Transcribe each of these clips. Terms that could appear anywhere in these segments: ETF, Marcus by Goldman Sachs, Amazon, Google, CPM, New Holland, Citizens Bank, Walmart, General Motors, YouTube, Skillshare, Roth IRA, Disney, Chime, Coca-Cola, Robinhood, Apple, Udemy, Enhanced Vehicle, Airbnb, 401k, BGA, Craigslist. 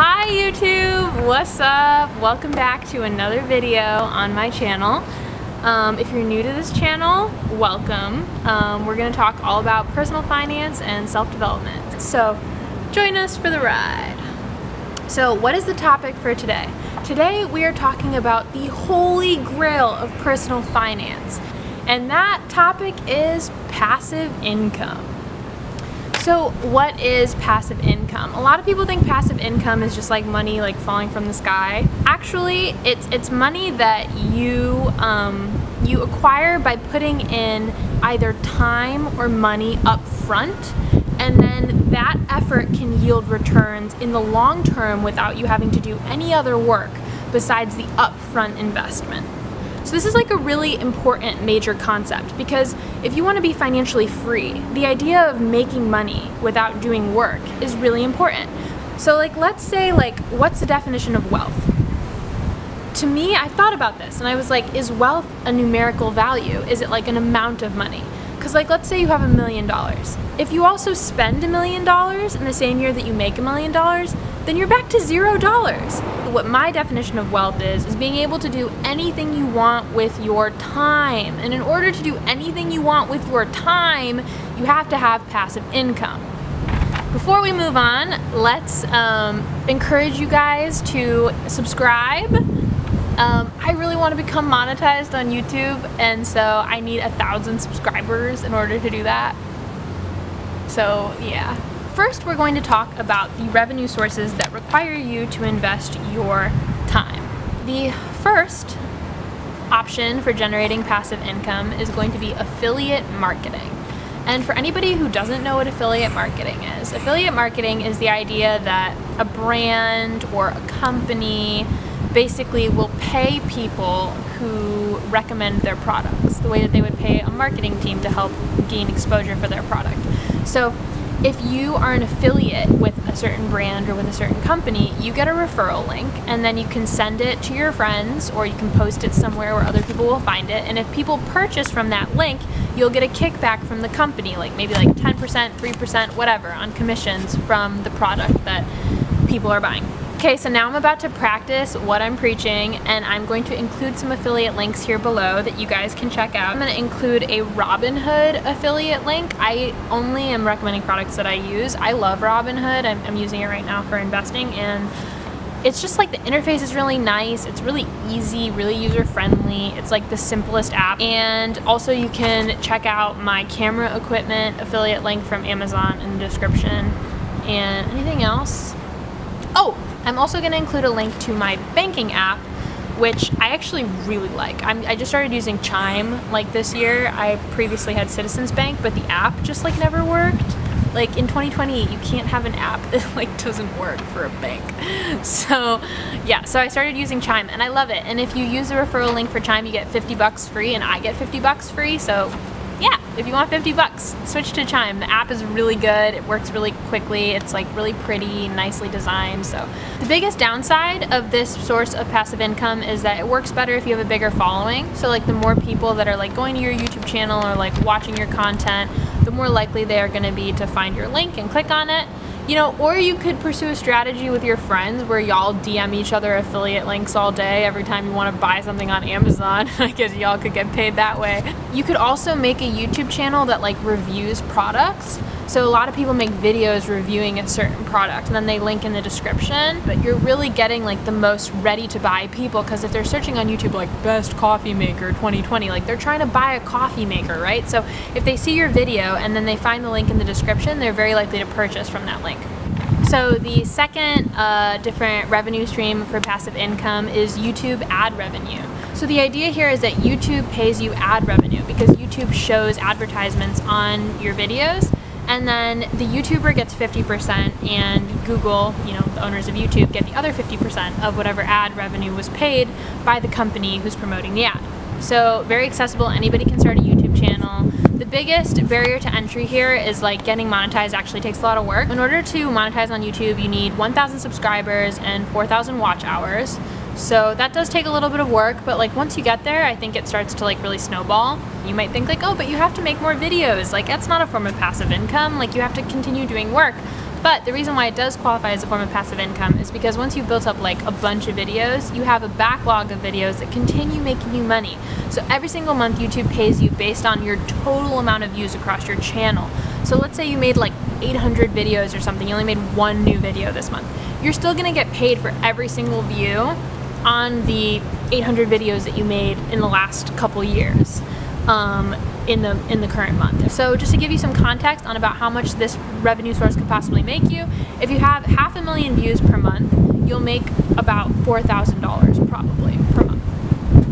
Hi YouTube, what's up? Welcome back to another video on my channel. If you're new to this channel, welcome. We're gonna talk all about personal finance and self-development. So join us for the ride. So what is the topic for today? Today we are talking about the holy grail of personal finance. And that topic is passive income. So what is passive income? A lot of people think passive income is just like money like falling from the sky. Actually, it's money that you you acquire by putting in either time or money up front, and then that effort can yield returns in the long term without you having to do any other work besides the upfront investment. So this is like a really important major concept, because if you want to be financially free, the idea of making money without doing work is really important. So like, let's say, like, what's the definition of wealth? To me, I've thought about this and I was like, is wealth a numerical value? Is it like an amount of money? Because like, let's say you have $1 million. If you also spend $1 million in the same year that you make $1 million, then you're back to $0. What my definition of wealth is being able to do anything you want with your time. And in order to do anything you want with your time, you have to have passive income. Before we move on, let's encourage you guys to subscribe. I really want to become monetized on YouTube, and so I need 1,000 subscribers in order to do that. So yeah. First, we're going to talk about the revenue sources that require you to invest your time. The first option for generating passive income is going to be affiliate marketing. And for anybody who doesn't know what affiliate marketing is the idea that a brand or a company basically will pay people who recommend their products, the way that they would pay a marketing team to help gain exposure for their product. So if you are an affiliate with a certain brand or with a certain company, you get a referral link, and then you can send it to your friends, or you can post it somewhere where other people will find it. And if people purchase from that link, you'll get a kickback from the company, like maybe like 10%, 3%, whatever, on commissions from the product that people are buying. Okay, so now I'm about to practice what I'm preaching, and I'm going to include some affiliate links here below that you guys can check out. I'm going to include a Robinhood affiliate link. I only am recommending products that I use. I love Robinhood. I'm using it right now for investing, and it's just like the interface is really nice. It's really easy, really user-friendly. It's like the simplest app. And also you can check out my camera equipment affiliate link from Amazon in the description. And anything else? Oh! I'm also going to include a link to my banking app, which I actually really like. I just started using Chime like this year. I previously had Citizens Bank, but the app just like never worked. Like in 2020, you can't have an app that like doesn't work for a bank. So yeah, so I started using Chime and I love it. And if you use the referral link for Chime, you get $50 free, and I get $50 free. So yeah, if you want $50, switch to Chime. The app is really good. It works really quickly. It's like really pretty, nicely designed. So the biggest downside of this source of passive income is that it works better if you have a bigger following. So like the more people that are like going to your YouTube channel or like watching your content, the more likely they are going to be to find your link and click on it. You know, or you could pursue a strategy with your friends where y'all DM each other affiliate links all day every time you want to buy something on Amazon. I guess y'all could get paid that way. You could also make a YouTube channel that like reviews products. So a lot of people make videos reviewing a certain product and then they link in the description. But you're really getting like the most ready to buy people, because if they're searching on YouTube like best coffee maker 2020, like they're trying to buy a coffee maker, right? So if they see your video and then they find the link in the description, they're very likely to purchase from that link. So the second different revenue stream for passive income is YouTube ad revenue. So the idea here is that YouTube pays you ad revenue, because YouTube shows advertisements on your videos, and then the YouTuber gets 50%, and Google, you know, the owners of YouTube, get the other 50% of whatever ad revenue was paid by the company who's promoting the ad. So very accessible, anybody can start a YouTube channel. The biggest barrier to entry here is like getting monetized actually takes a lot of work. In order to monetize on YouTube, you need 1,000 subscribers and 4,000 watch hours. So that does take a little bit of work, but like once you get there, I think it starts to like really snowball. You might think like, oh, but you have to make more videos. Like that's not a form of passive income. Like you have to continue doing work. But the reason why it does qualify as a form of passive income is because once you've built up like a bunch of videos, you have a backlog of videos that continue making you money. So every single month YouTube pays you based on your total amount of views across your channel. So let's say you made like 800 videos or something, you only made one new video this month. You're still gonna get paid for every single view on the 800 videos that you made in the last couple years. In the current month. So just to give you some context on about how much this revenue source could possibly make you, if you have 500,000 views per month, you'll make about $4,000 probably per month.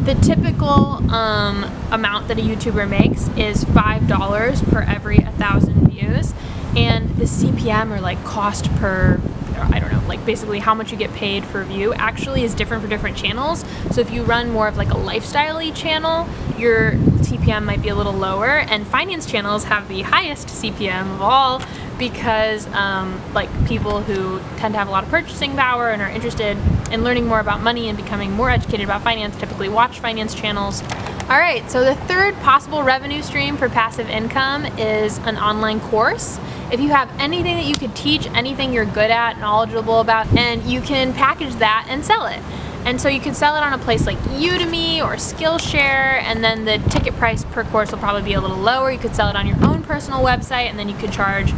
The typical amount that a YouTuber makes is $5 per every 1,000 views, and the CPM, or like cost per, I don't know, like basically how much you get paid for view, actually is different for different channels. So if you run more of like a lifestyle-y channel, your CPM might be a little lower, and finance channels have the highest CPM of all because like people who tend to have a lot of purchasing power and are interested in learning more about money and becoming more educated about finance typically watch finance channels. All right, so the third possible revenue stream for passive income is an online course. If you have anything that you could teach, anything you're good at, knowledgeable about, and you can package that and sell it. And so you can sell it on a place like Udemy or Skillshare, and then the ticket price per course will probably be a little lower. You could sell it on your own personal website, and then you could charge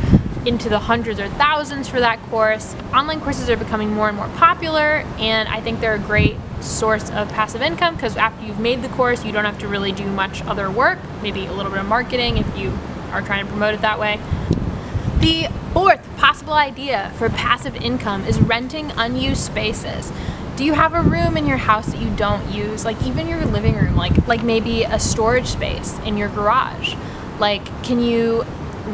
into the hundreds or thousands for that course. Online courses are becoming more and more popular, and I think they're a great source of passive income because after you've made the course, you don't have to really do much other work, maybe a little bit of marketing if you are trying to promote it that way. The fourth possible idea for passive income is renting unused spaces. Do you have a room in your house that you don't use? Like even your living room, like maybe a storage space in your garage. Like, can you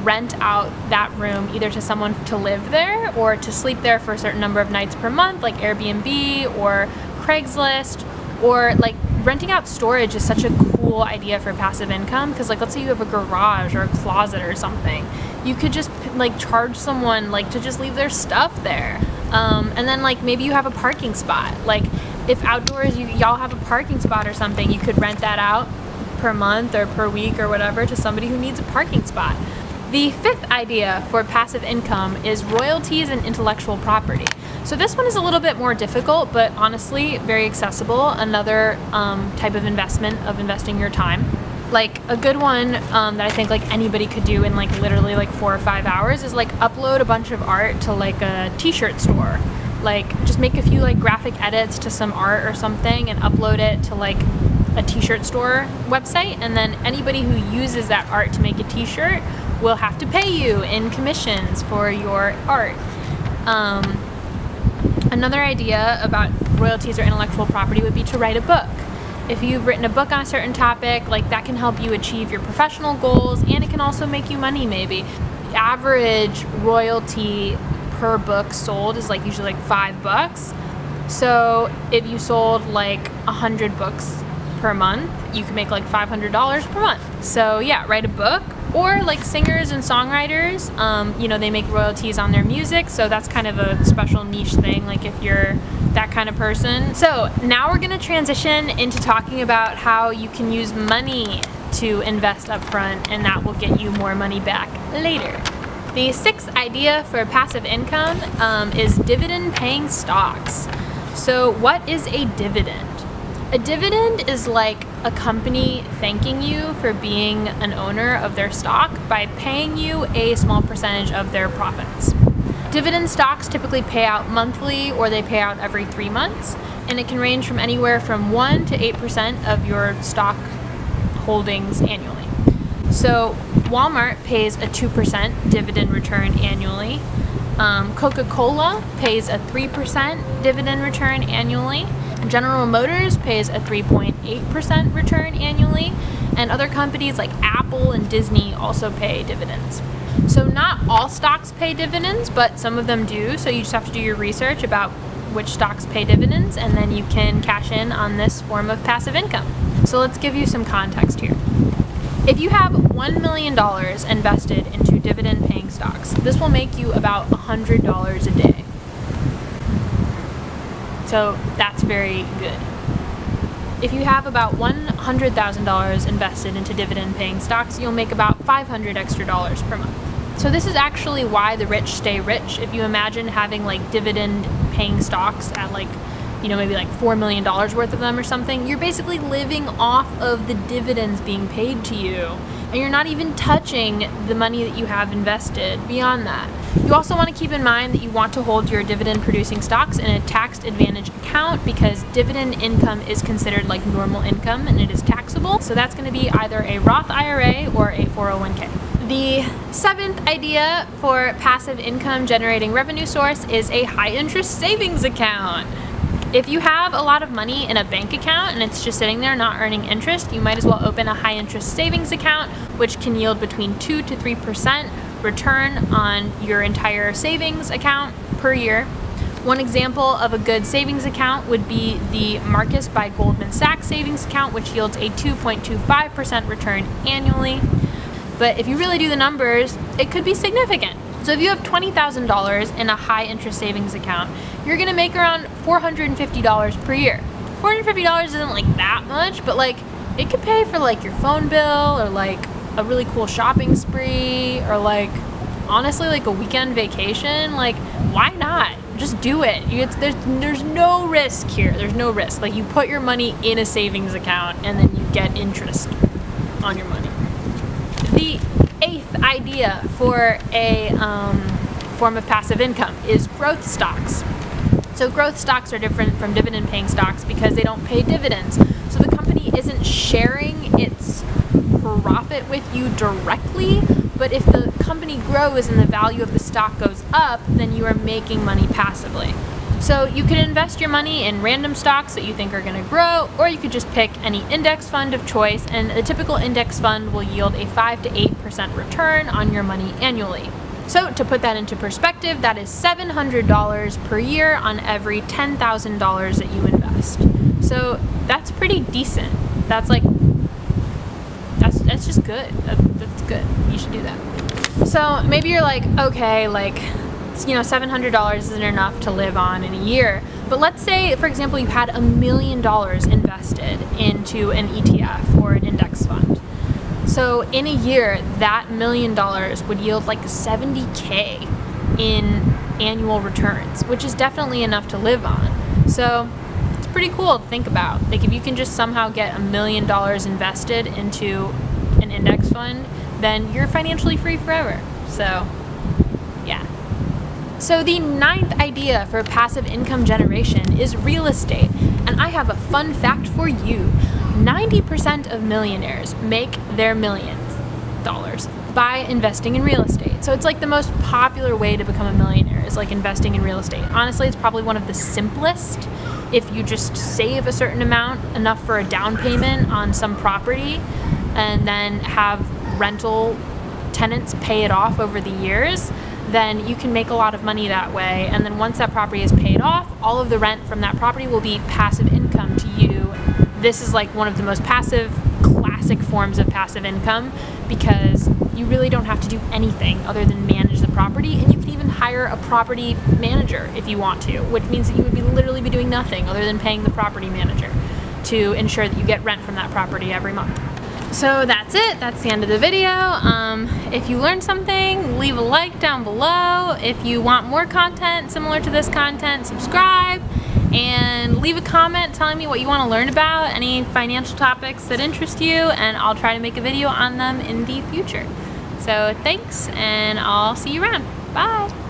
rent out that room either to someone to live there or to sleep there for a certain number of nights per month, like Airbnb or Craigslist? Or like renting out storage is such a cool idea for passive income because like let's say you have a garage or a closet or something, you could just like charge someone like to just leave their stuff there. And then like maybe you have a parking spot. Like if outdoors y'all have a parking spot or something, you could rent that out per month or per week or whatever to somebody who needs a parking spot. The fifth idea for passive income is royalties and intellectual property. So this one is a little bit more difficult, but honestly very accessible. Another type of investment, of investing your time. Like a good one that I think like anybody could do in like literally like 4 or 5 hours is like upload a bunch of art to like a t-shirt store. Like just make a few like graphic edits to some art or something and upload it to like a t-shirt store website, and then anybody who uses that art to make a t-shirt will have to pay you in commissions for your art. Another idea about royalties or intellectual property would be to write a book. If you've written a book on a certain topic, like that can help you achieve your professional goals, and it can also make you money maybe. The average royalty per book sold is like usually like $5. So if you sold like 100 books per month, you can make like $500 per month. So yeah, write a book. Or like singers and songwriters, you know, they make royalties on their music, so that's kind of a special niche thing, like if you're that kind of person. So now we're gonna transition into talking about how you can use money to invest upfront, and that will get you more money back later. The sixth idea for passive income is dividend paying stocks. So what is a dividend? A dividend is like a company thanking you for being an owner of their stock by paying you a small percentage of their profits. Dividend stocks typically pay out monthly, or they pay out every 3 months, and it can range from anywhere from 1 to 8% of your stock holdings annually. So Walmart pays a 2% dividend return annually. Coca-Cola pays a 3% dividend return annually. General Motors pays a 3.8% return annually, and other companies like Apple and Disney also pay dividends. So not all stocks pay dividends, but some of them do, so you just have to do your research about which stocks pay dividends, and then you can cash in on this form of passive income. So let's give you some context here. If you have $1 million invested into dividend paying stocks, this will make you about $100 a day. So that's very good. If you have about $100,000 invested into dividend paying stocks, you'll make about $500 extra per month. So this is actually why the rich stay rich. If you imagine having like dividend paying stocks at like, you know, maybe like $4 million worth of them or something, you're basically living off of the dividends being paid to you. And you're not even touching the money that you have invested beyond that. You also want to keep in mind that you want to hold your dividend producing stocks in a tax advantage account because dividend income is considered like normal income and it is taxable. So that's going to be either a Roth IRA or a 401k. The seventh idea for passive income generating revenue source is a high interest savings account. If you have a lot of money in a bank account and it's just sitting there not earning interest, you might as well open a high interest savings account, which can yield between 2 to 3% return on your entire savings account per year. One example of a good savings account would be the Marcus by Goldman Sachs savings account, which yields a 2.25% return annually. But if you really do the numbers, it could be significant. So if you have $20,000 in a high interest savings account, you're gonna make around $450 per year. $450 isn't like that much, but like it could pay for like your phone bill or like a really cool shopping spree or like honestly like a weekend vacation. Like, why not? Just do it. There's no risk here. There's no risk. Like, you put your money in a savings account and then you get interest on your money. The eighth idea for a form of passive income is growth stocks. So growth stocks are different from dividend paying stocks because they don't pay dividends. So the company isn't sharing its profit with you directly, but if the company grows and the value of the stock goes up, then you are making money passively. So you could invest your money in random stocks that you think are going to grow, or you could just pick any index fund of choice, and the typical index fund will yield a 5 to 8% return on your money annually. So to put that into perspective, that is $700 per year on every $10,000 that you invest. So that's pretty decent. That's like, that's just good. That's good. You should do that. So maybe you're like, okay, like, you know, $700 isn't enough to live on in a year. But let's say, for example, you had $1 million invested into an ETF or an index fund. So in a year, that $1 million would yield like 70K in annual returns, which is definitely enough to live on. So it's pretty cool to think about. Like, if you can just somehow get $1 million invested into an index fund, then you're financially free forever. So yeah. So the ninth idea for passive income generation is real estate, and I have a fun fact for you. 90% of millionaires make their $1 million by investing in real estate. So it's like the most popular way to become a millionaire is like investing in real estate. Honestly, it's probably one of the simplest. If you just save a certain amount, enough for a down payment on some property, and then have rental tenants pay it off over the years, then you can make a lot of money that way. And then once that property is paid off, all of the rent from that property will be passive income to you. This is like one of the most passive, classic forms of passive income because you really don't have to do anything other than manage the property. And you can even hire a property manager if you want to, which means that you would be literally be doing nothing other than paying the property manager to ensure that you get rent from that property every month. So that's it. That's the end of the video. If you learned something, leave a like down below. If you want more content similar to this content, subscribe and leave a comment telling me what you want to learn about, any financial topics that interest you, and I'll try to make a video on them in the future. So thanks, and I'll see you around. Bye.